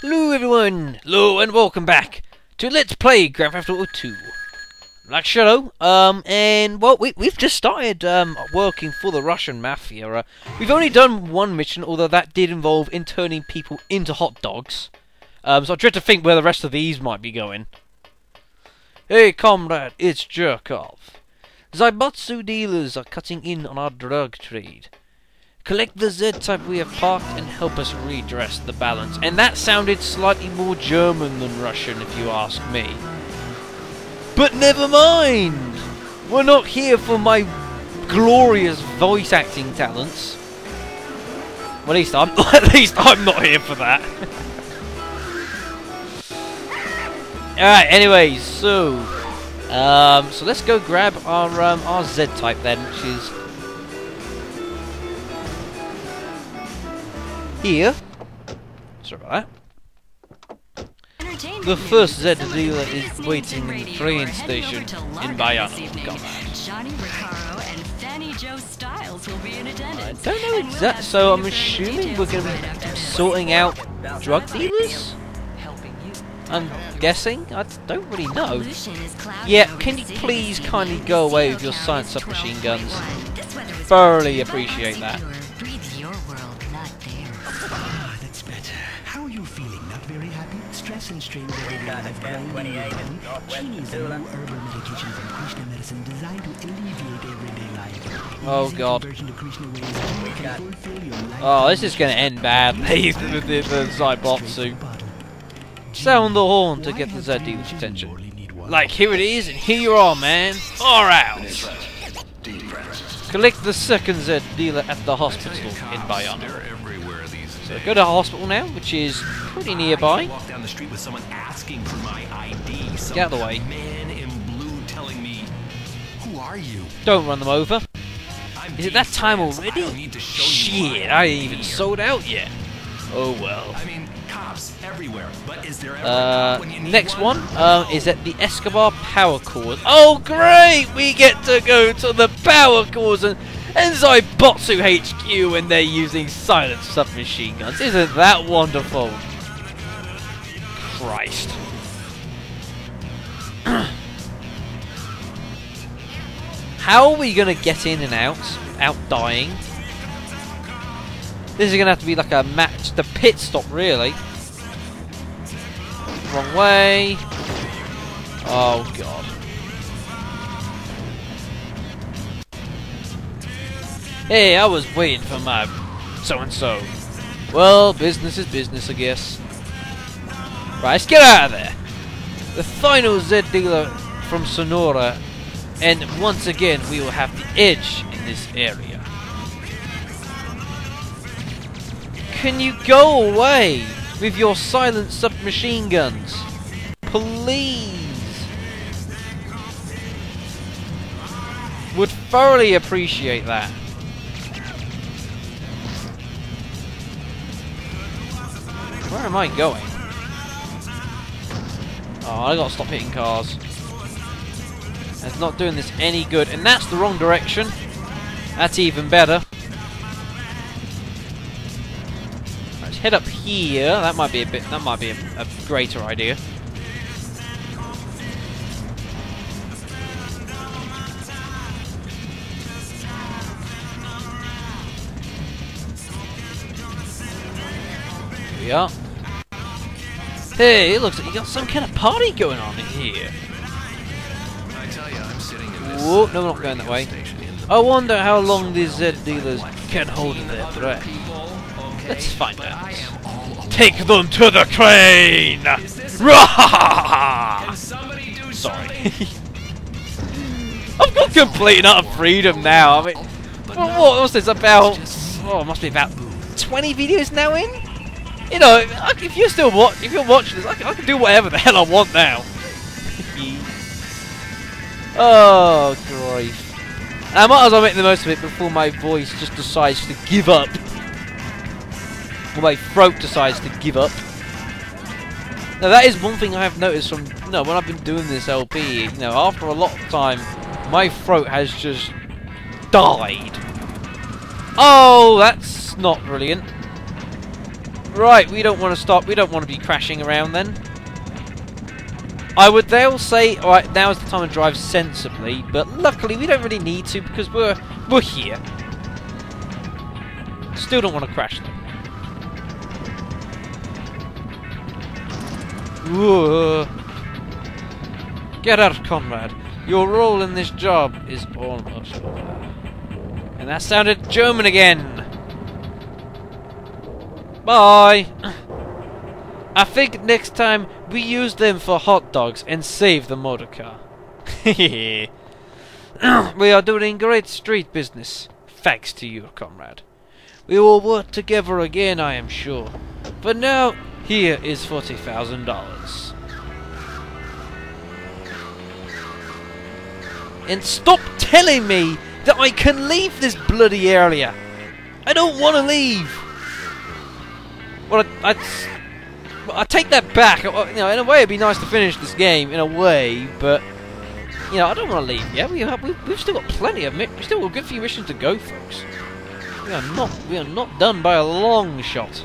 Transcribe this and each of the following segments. Hello everyone! Hello and welcome back to Let's Play Grand Theft Auto 2. Black Shadow, and well, we've just started working for the Russian Mafia. We've only done one mission, although that did involve turning people into hot dogs. So I dread to think where the rest of these might be going. Hey comrade, it's Jerkov. Zaibatsu dealers are cutting in on our drug trade. Collect the Z-Type we have parked and help us redress the balance. And that sounded slightly more German than Russian, if you ask me. But never mind! We're not here for my glorious voice acting talents. Well, at least I'm not here for that. Alright, anyways, so... so let's go grab our Z-Type then, which is... here. Sorry about that. The first Z dealer is waiting in the train station in Bayonne. I don't know exactly, so I'm assuming we're going to be sorting out drug dealers? I'm guessing? I don't really know. Yeah, can you please kindly go away with your science submachine guns? Thoroughly appreciate that. Strained herbal medication from Krishna medicine designed to alleviate everyday life. Oh god. Oh, this is going to end badly with the Zaibatsu. Sound the horn to get the Z-Dealer's attention. Like, here it is, and here you are, man. 4 hours. Collect the second Z-Dealer at the hospital in Bayonne. So go to a hospital now, which is pretty nearby. Down the street with someone asking for my ID. Some get out of the way. Man in blue telling me, "Who are you?" Don't run them over. Is it that time already? Shit, I ain't even sold out yet. Oh well. I mean, cops everywhere, but is there ever when you need next one is at the Escobar Power Course. Oh great, we get to go to the Power Course and Zaibatsu HQ, and they're using silent submachine guns. Isn't that wonderful? Christ. How are we gonna get in and out without dying? This is gonna have to be like a match, the pit stop really. Wrong way. Oh god. Hey, I was waiting for my so-and-so. Well, business is business, I guess. Right, let's get out of there. The final Z-Dealer from Sonora, and once again we will have the edge in this area. Can you go away with your silent submachine guns? Please! Would thoroughly appreciate that. Where am I going? Oh, I gotta stop hitting cars. It's not doing this any good. And that's the wrong direction. That's even better. Let's head up here. That might be a bit. That might be a greater idea. Here we are. Hey, it looks like you got some kind of party going on in here. Whoa, no, we're not going that way. I wonder how long these Z-Dealers can hold their breath. Let's find out. Take them to the crane! Sorry. I've got complete and utter freedom now. I mean, what was this about? Oh, it must be about 20 videos now in? You know, if you're watching this, I can do whatever the hell I want now. Oh, grief. I might as well make the most of it before my voice just decides to give up. Or my throat decides to give up. Now, that is one thing I have noticed from, you know, when I've been doing this LP, you know, after a lot of time, my throat has just died. Oh, that's not brilliant. Right, we don't want to stop. We don't want to be crashing around then. I would they'll say, alright, now is the time to drive sensibly, but luckily we don't really need to because we're here. Still don't want to crash them. Whoa. Get out, comrade. Your role in this job is almost over. And that sounded German again. Bye. I think next time we use them for hot dogs and save the motor car. We are doing great street business, thanks to you, comrade. We will work together again, I am sure. For now, here is $40,000. And stop telling me that I can leave this bloody area. I don't want to leave. Well, I take that back. You know, in a way, it'd be nice to finish this game. In a way, but you know, I don't want to leave. Yeah, we've still got plenty of we've still got a good few missions to go, folks. We are not done by a long shot.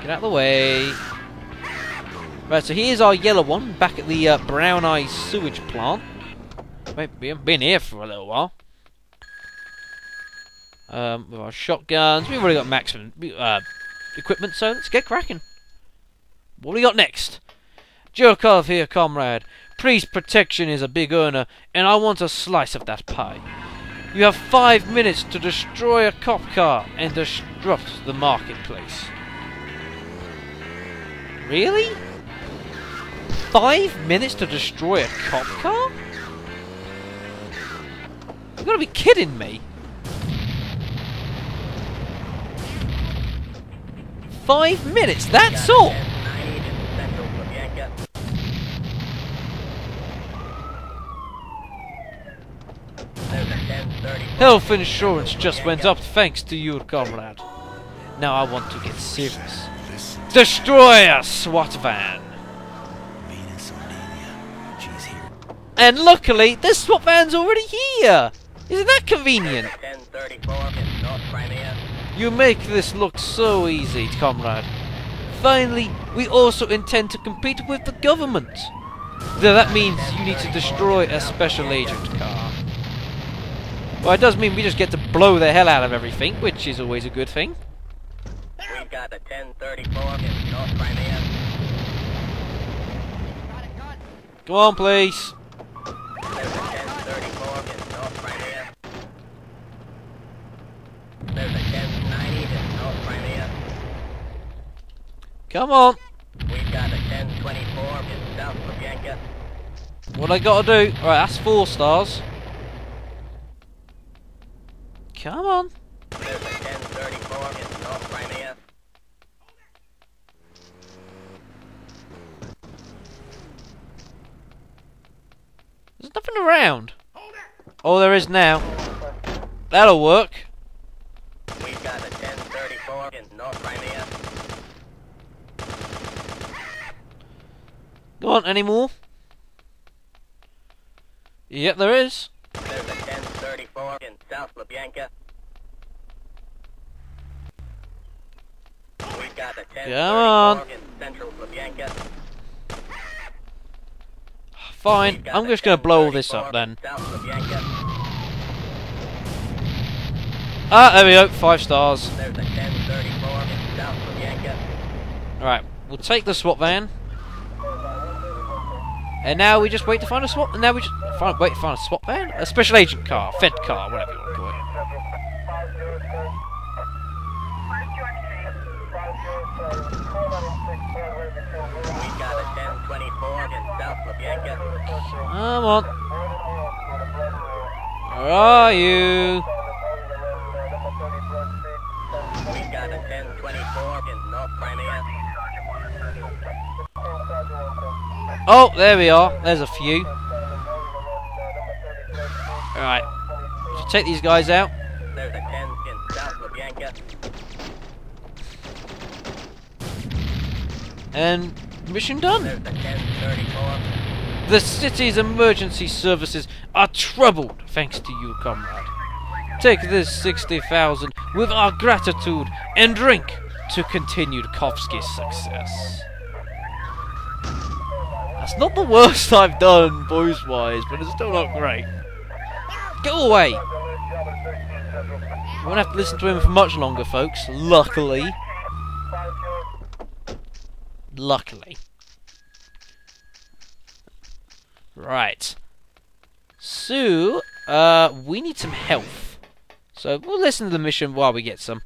Get out of the way. Right, so here's our yellow one back at the Brown Eye sewage plant. Wait, we haven't been here for a little while. With our shotguns, we've already got maximum equipment, so let's get cracking. What do we got next? Jerkov here, comrade. Priest protection is a big earner, and I want a slice of that pie. You have 5 minutes to destroy a cop car and disrupt the marketplace. Really? 5 minutes to destroy a cop car? You gotta be kidding me. 5 minutes, that's all! Health insurance just went up thanks to you, comrade. Now I want to get serious. Destroy a SWAT van! And luckily, this SWAT van's already here! Isn't that convenient? You make this look so easy, comrade. Finally, we also intend to compete with the government. Though that means you need to destroy a special agent car. Well, it does mean we just get to blow the hell out of everything, which is always a good thing. We've got the 1034 in North Crimea. Come on, please. There's a 1034 in North Crimea. There's a 1090 in North Crimea. Come on. We've got a 1024 in South Vedic. What I gotta do? Alright, that's 4 stars. Come on. There's a 1034 in North Crimea. There's nothing around. Oh, there is now. That'll work. We've got a 1034 in North Crimea. Go on, any more? Yep, there is. There's a 1034 in South LaBianca. We've got a 1034 in Central LaBianca. Fine, I'm just going to blow all this up then. Ah, there we go, 5 stars. Alright, we'll take the SWAT van. And now we just wait to find a SWAT, and now we just wait to find a SWAT van? A special agent car, Fed car, whatever you want to call it. Come on. Where are you? We got a 1024 in North Crimea. Oh, there we are. There's a few. Alright. So take these guys out. There's a 10 in South LaBianca. And mission done. The city's emergency services are troubled thanks to you, comrade. Take this 60,000 with our gratitude and drink to continued Covsti's success. That's not the worst I've done, booze-wise, but it's still not great. Go away! I won't have to listen to him for much longer, folks. Luckily. Luckily. Right. So, we need some health. So, we'll listen to the mission while we get some.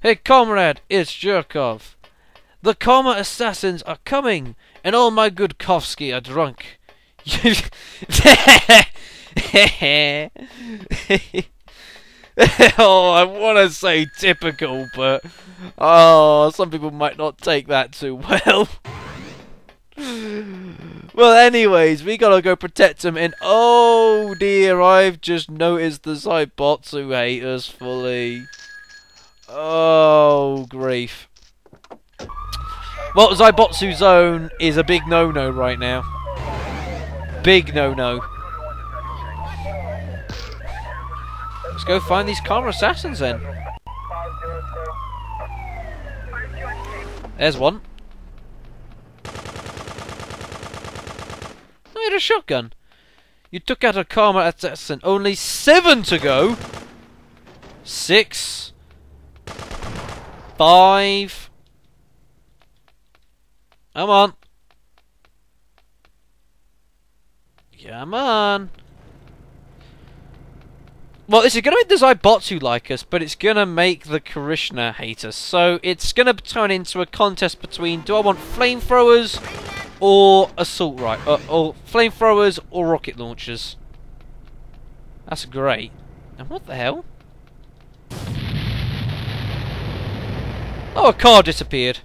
Hey, comrade, it's Jerkov. The Karma assassins are coming, and all my good Covsti are drunk. Oh, I want to say typical, but oh, some people might not take that too well. Well, anyways, we gotta go protect them, and oh dear, I've just noticed the Zaibatsu hate us fully. Oh, grief. Well, Zaibatsu zone is a big no-no right now. Big no-no. Let's go find these Karma assassins then. There's one. No, he had a shotgun. You took out a Karma assassin. Only 7 to go. 6. 5. Come on. Come on. Well, this is going to make the Zaibatsu like us, but it's going to make the Krishna hate us. So it's going to turn into a contest between, do I want flamethrowers or assault rifle, or flamethrowers or rocket launchers. That's great. And what the hell? Oh, a car disappeared.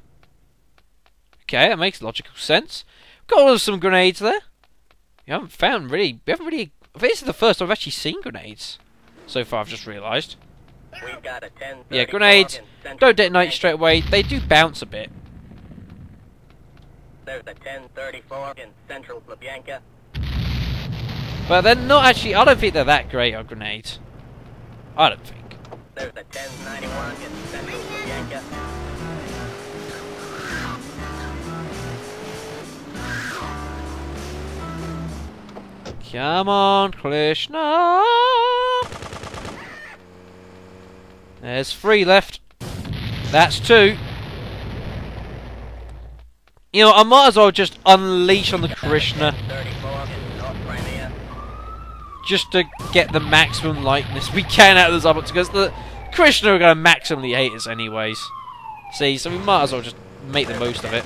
Okay, that makes logical sense. Got some grenades there. You haven't found really. We haven't really. This is the first I've actually seen grenades. So far, I've just realised. Yeah, grenades don't detonate straight away. They do bounce a bit. There's a 1034 in central LaBianca. But they're not actually. I don't think they're that great. Our grenades. I don't think. There's a 1091 in central LaBianca. Come on, Krishna! There's 3 left. That's 2. You know, I might as well just unleash on the Krishna. Just to get the maximum likeness we can out of the Zaibatsu, because the Krishna are going to maximally hate us anyways. See, so we might as well just make the most of it.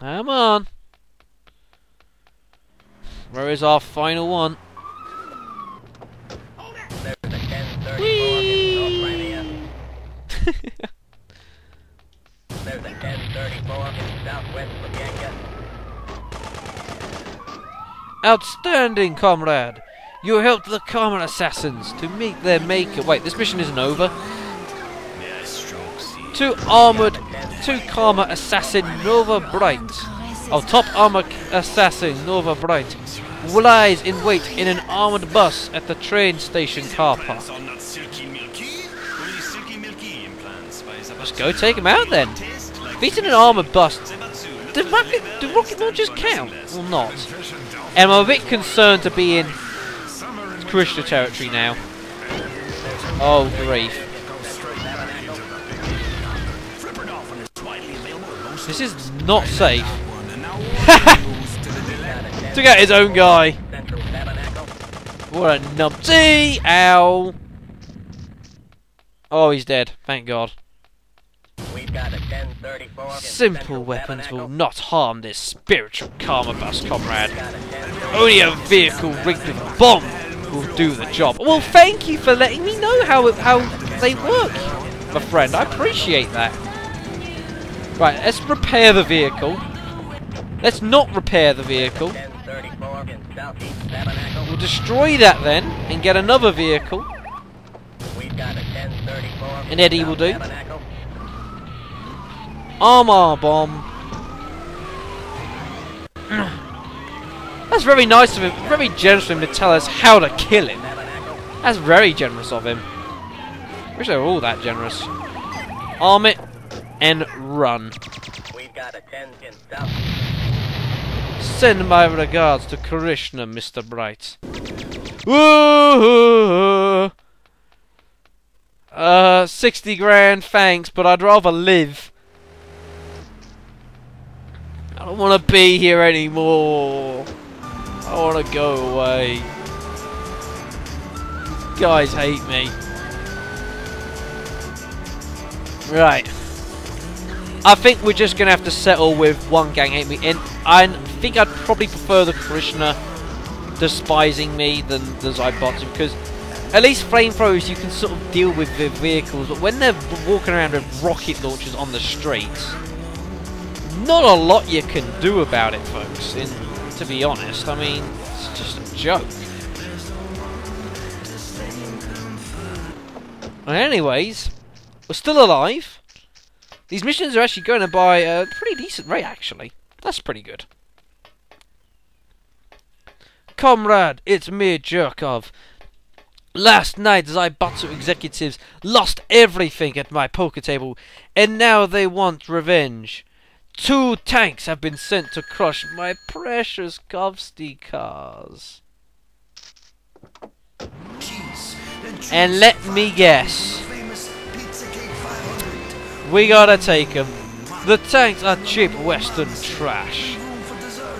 Come on. Where is our final one? Whee! Outstanding, comrade. You helped the Karma assassins to meet their maker. Wait, this mission isn't over. Two Karma assassin Nova Bright. Oh, top armor assassin Nova Bright lies in wait in an armored bus at the train station car park. Let's go take him out then. Beating an armored bus. Do rocket launchers count or not? And I'm a bit concerned to be in Krishna territory now. Oh, grief. This is not safe. Took out his own guy. What a numpty! Ow! Oh, he's dead. Thank God. Simple weapons will not harm this spiritual Karma bus, comrade. Only a vehicle rigged with a bomb will do the job. Well, thank you for letting me know how they work, my friend. I appreciate that. Right, let's repair the vehicle. Let's not repair the vehicle. We'll destroy that then, and get another vehicle. And Eddie will do. Armor bomb. That's very nice of him, very generous of him to tell us how to kill him. That's very generous of him. Wish they were all that generous. Arm it and run. We've got a tension stop. Send my regards to Krishna, Mr. Bright. Woo! 60 grand, thanks, but I'd rather live. I don't want to be here anymore. I want to go away. These guys hate me. Right. I think we're just going to have to settle with one gang hate me. And I think I'd probably prefer the Krishna despising me than the Zaibatsu, because at least flamethrowers you can sort of deal with their vehicles, but when they're walking around with rocket launchers on the streets, not a lot you can do about it, folks, and to be honest, I mean, it's just a joke. And anyways, we're still alive. These missions are actually going by a pretty decent rate, actually. That's pretty good. Comrade, it's me, Jerkov. Last night, Zaibatsu executives lost everything at my poker table, and now they want revenge. 2 tanks have been sent to crush my precious Covsti cars. And let me guess. We gotta take them. The tanks are cheap Western trash.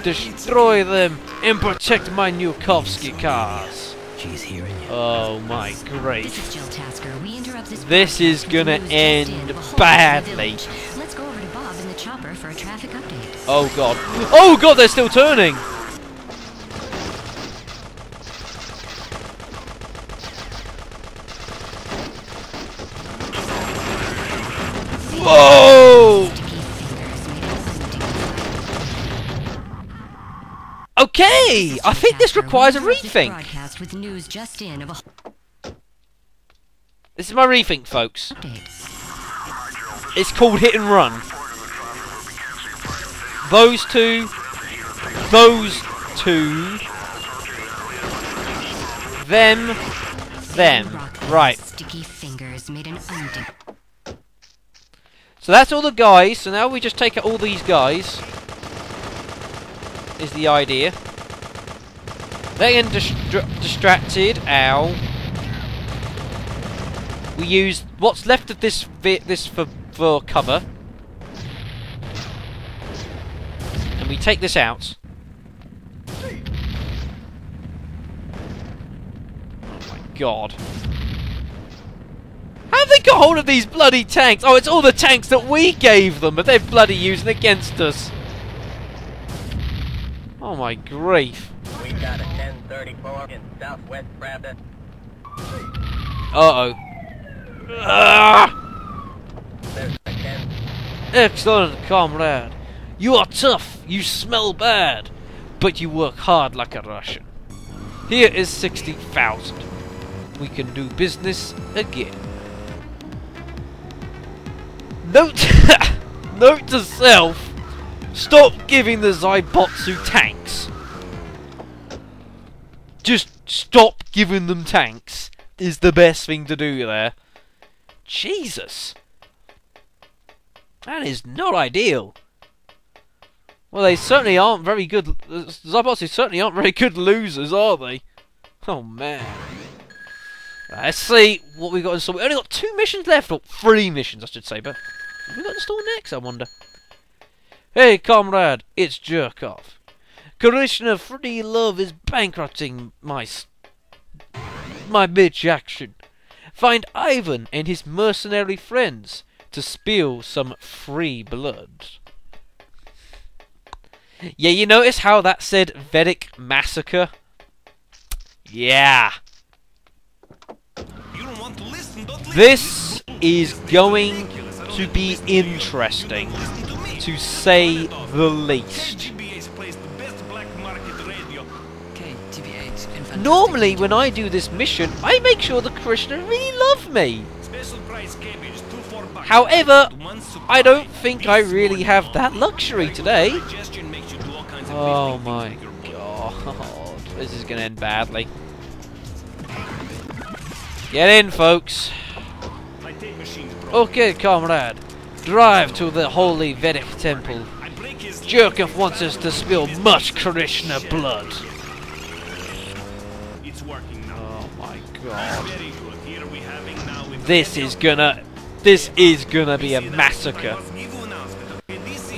Destroy them and protect my Newkowski cars. Oh my great. This is gonna end badly. Let's go over to Bob in the chopper for a traffic update. Oh god. Oh god, they're still turning! Whoa! Okay, I think this requires a rethink. This is my rethink, folks. It's called hit and run. Those two, them, right. So that's all the guys. So now we just take out all these guys. Is the idea. They get distracted. Ow. We use what's left of this for cover, and we take this out. Oh my god! How have they got hold of these bloody tanks? Oh, it's all the tanks that we gave them, but they're bloody using against us. Oh my grief. We've got a 1034 in southwest Pravda. Uh-oh. Excellent, comrade. You are tough, you smell bad, but you work hard like a Russian. Here is 60,000. We can do business again. Note to self. Stop giving the Zaibatsu tanks. Just stop giving them tanks is the best thing to do there. Jesus. That is not ideal. Well, they certainly aren't very good. Zaibatsu certainly aren't very good losers, are they? Oh, man. Right, let's see what we've got installed. We've only got 2 missions left, or 3 missions, I should say, but what have we got installed next, I wonder? Hey, comrade, it's Jerkov. Krishna Free Love is bankrupting my bitch action. Find Ivan and his mercenary friends to spill some free blood. Yeah, you notice how that said Vedic massacre? Yeah. You don't want to listen, don't listen. This is going to be interesting, to say the least. Normally, when I do this mission, I make sure the Krishna really love me. However, I don't think I really have that luxury today. Oh my god. Oh, this is gonna end badly. Get in, folks. Okay, comrade. Drive to the holy Vedic temple. Jerkov wants us to spill much Krishna blood. It's working now. Oh my god. Very good. Here we now with this is gonna be a massacre.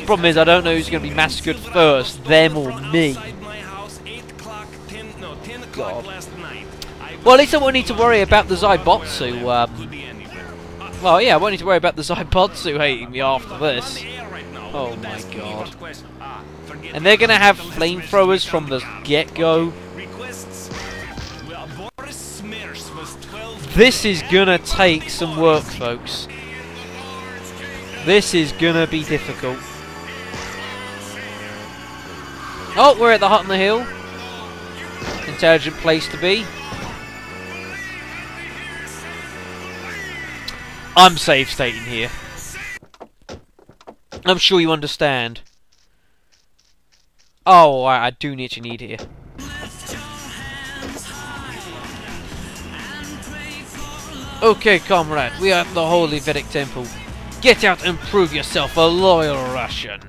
Problem is I don't know who's gonna be massacred first, them or me. God. Well, at least I won't need to worry about the Zaibatsu, well, yeah, I won't need to worry about the Zaibatsu hating me after this. Oh my god. And they're gonna have flamethrowers from the get-go. This is gonna take some work, folks. This is gonna be difficult. Oh, we're at the hut on the hill. Intelligent place to be. I'm safe stating here. I'm sure you understand. Oh, I do need to need here. Okay, comrade, we are at the holy Vedic temple. Get out and prove yourself a loyal Russian.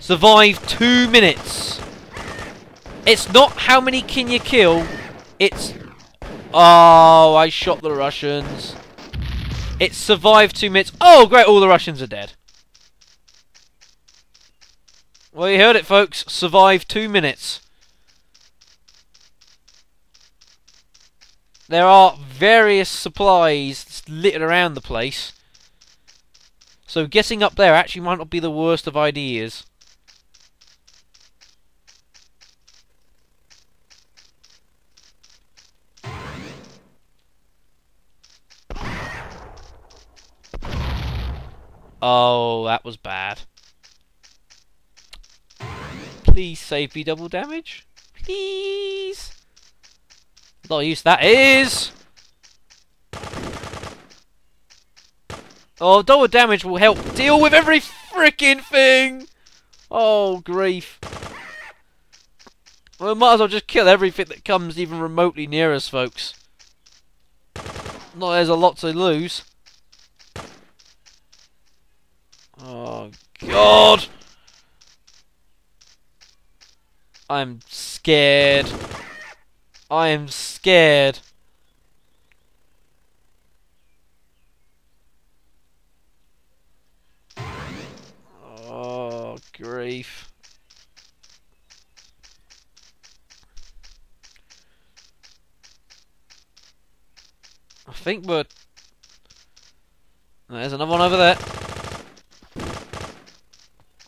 Survive 2 minutes. It's not how many can you kill, it's... Oh, I shot the Russians. It's survived 2 minutes. Oh, great, all the Russians are dead. Well, you heard it, folks. Survive 2 minutes. There are various supplies littered around the place. So getting up there actually might not be the worst of ideas. Oh, that was bad. Please save me double damage. Please. A lot of use that is. Oh, double damage will help deal with every freaking thing. Oh, grief. Well, we might as well just kill everything that comes even remotely near us, folks. Not there's a lot to lose. Oh, God! I'm scared. I am scared. Oh, grief. I think we're... There's another one over there.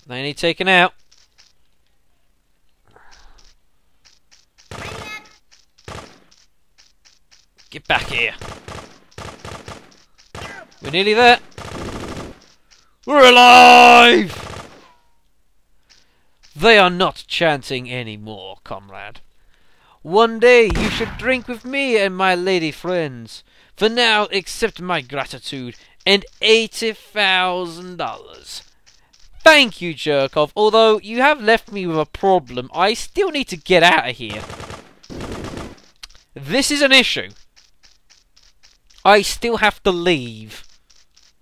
They need taken out. Get back here. We're nearly there. We're alive! They are not chanting anymore, comrade. One day you should drink with me and my lady friends. For now, accept my gratitude and $80,000. Thank you, Jerkov. Although, you have left me with a problem. I still need to get out of here. This is an issue. I still have to leave.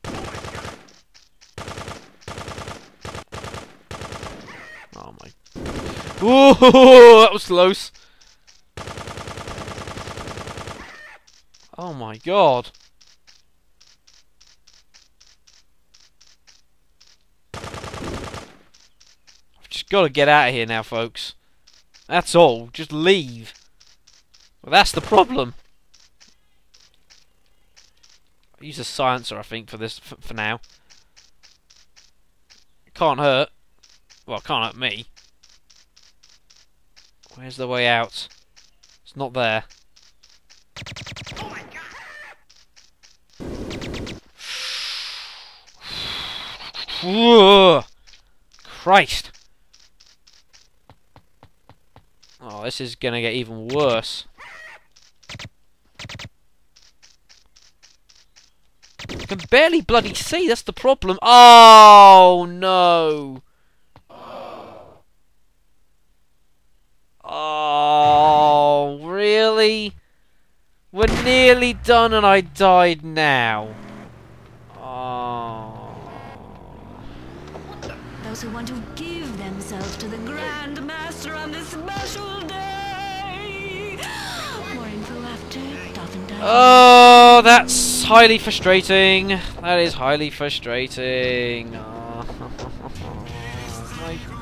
Oh my... Ooh, that was close. Oh my god. Gotta get out of here now, folks. That's all. Just leave. Well, that's the problem. I use a silencer, I think, for this for now. Can't hurt. Well, can't hurt me. Where's the way out? It's not there. Oh my God. Christ. Oh, this is gonna get even worse. I can barely bloody see, that's the problem. Oh, no. Oh. We're nearly done and I died now. Oh. Those who want to give themselves to the Grand Master on this special day. Mournful laughter, often dies. Oh, that's highly frustrating. That is highly frustrating. Oh.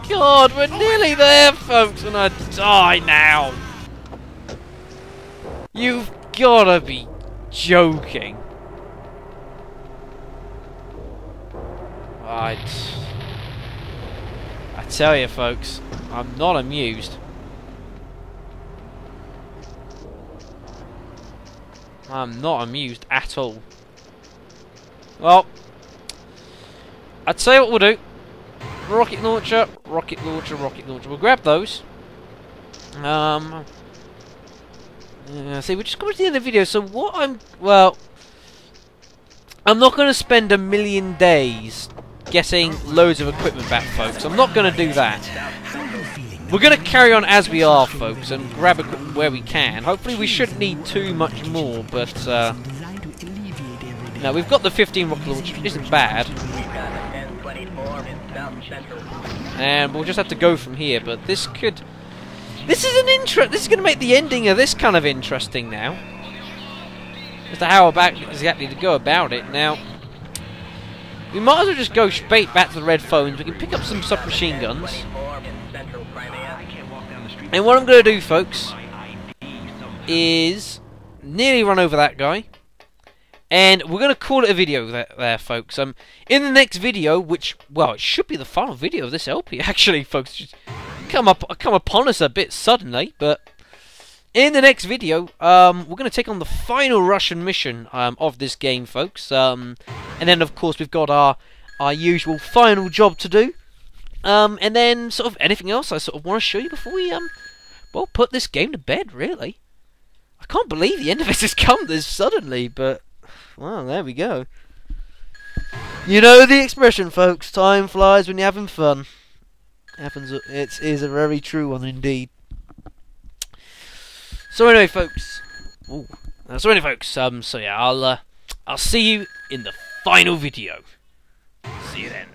God, we're nearly there, folks, and I die now. You've gotta be joking. Right. I tell you, folks, I'm not amused. I'm not amused at all. Well, I tell you what we'll do. Rocket launcher, rocket launcher, rocket launcher. We'll grab those. See, we're just coming to the end of the video. So what I'm... Well... I'm not going to spend a million days getting loads of equipment back, folks. I'm not going to do that. We're going to carry on as we are, folks, and grab equipment where we can. Hopefully we shouldn't need too much more, but... no, we've got the 15 rocket launcher, which isn't bad. And we'll just have to go from here, but this could... This is going to make the ending of this kind of interesting now. As to how about exactly to go about it. Now, we might as well just go straight back to the red phones. We can pick up some submachine guns. And what I'm going to do, folks, is nearly run over that guy. And we're going to call it a video there, folks. In the next video, which, well, it should be the final video of this LP, actually, folks. Just come upon us a bit suddenly, but in the next video, we're going to take on the final Russian mission of this game, folks. And then, of course, we've got our usual final job to do. And then, sort of, anything else I sort of want to show you before we, well, put this game to bed, really. I can't believe the end of it has come this suddenly, but... Well, there we go. You know the expression, folks. Time flies when you're having fun. It is a very true one indeed. So anyway, folks. Ooh. So yeah, I'll see you in the final video. See you then.